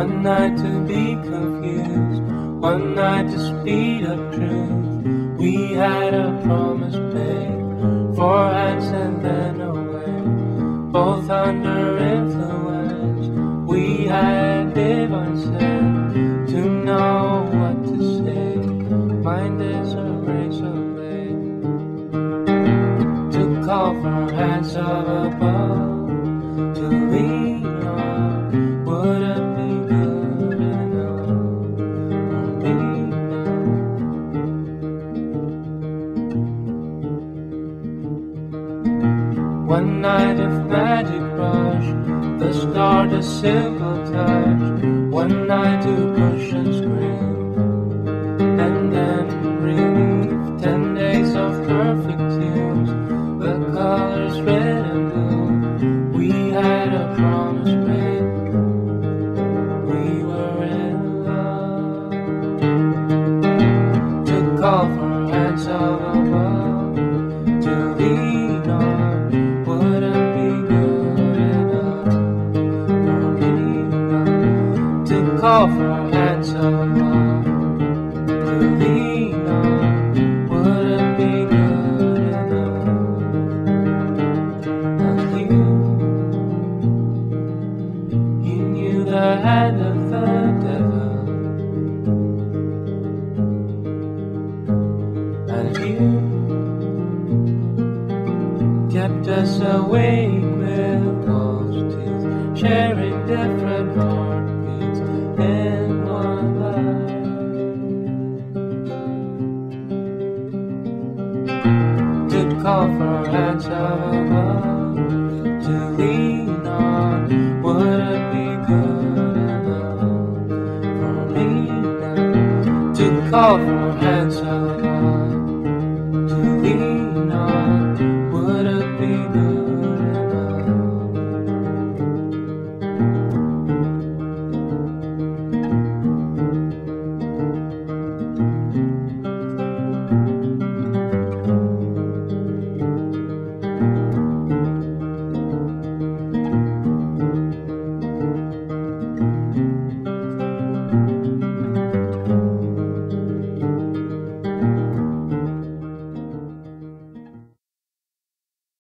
One night to be confused, one night to speed up truth. We had a promise made, four hands and then away. Both under influence, we had divine sense to know what to say. Mind is a race away to call for hands of above to lead on. Would it be good enough for me now? One night of magic rush, the start a simple touch. One night to push and scream, and then relief. 10 days of perfect tunes, the colors red and blue. We had a promise made, we were in love. To call for hands of above, to lead on. Wouldn't be good enough for me now. To call for hands of above. The hand of the devil, and you kept us awake with false teeth, sharing different heartbeats in one life. To call for hands of above, to lead.